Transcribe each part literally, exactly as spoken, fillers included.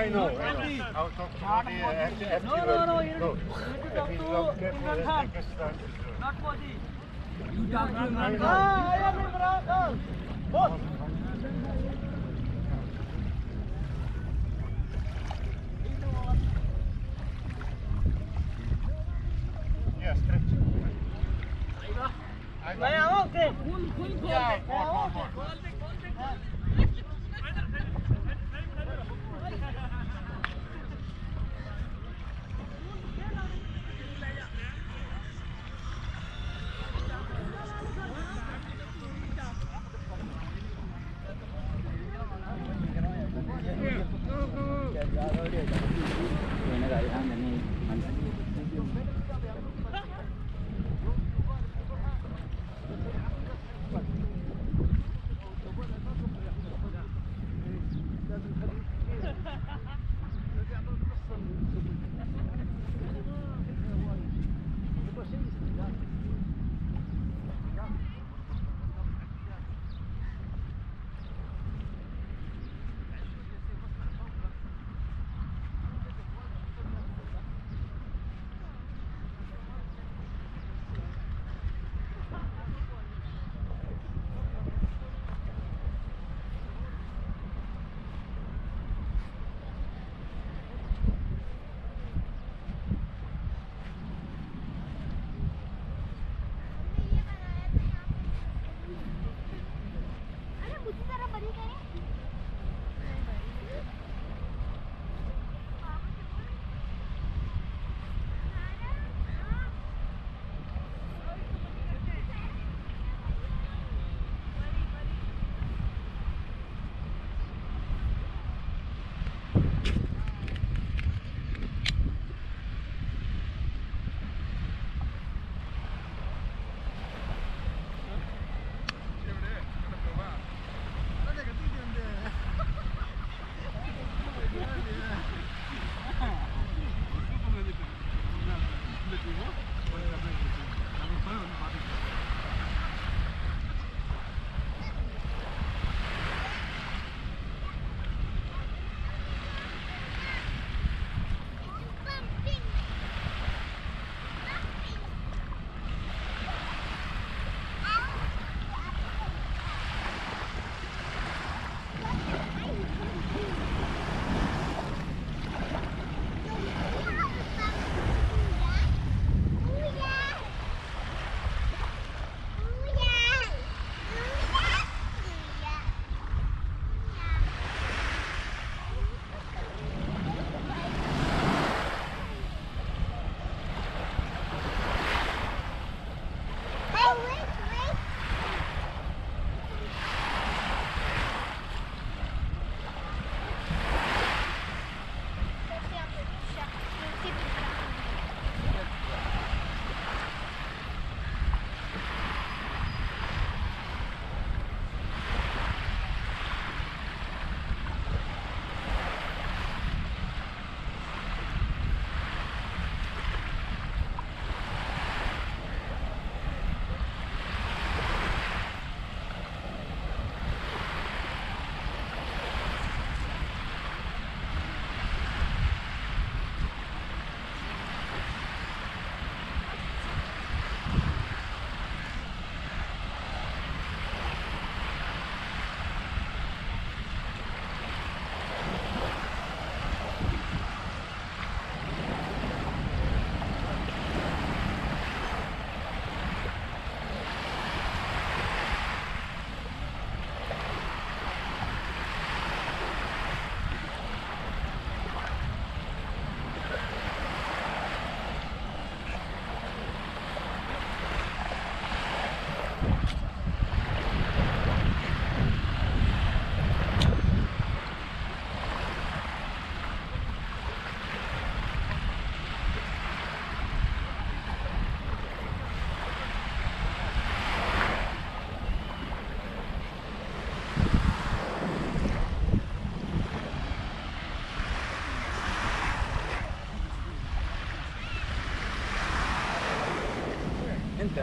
I know. I was talking about the empty. No, no, no. You talk to Imran Khan. Not Modi. You talk to Imran Khan. I am Imran Khan. Boss. Yeah, stretch. I am okay. Yeah, more, more, more.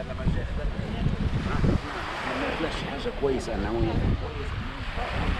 لما جاء ما تلاش حاجه كويسه انا وياك.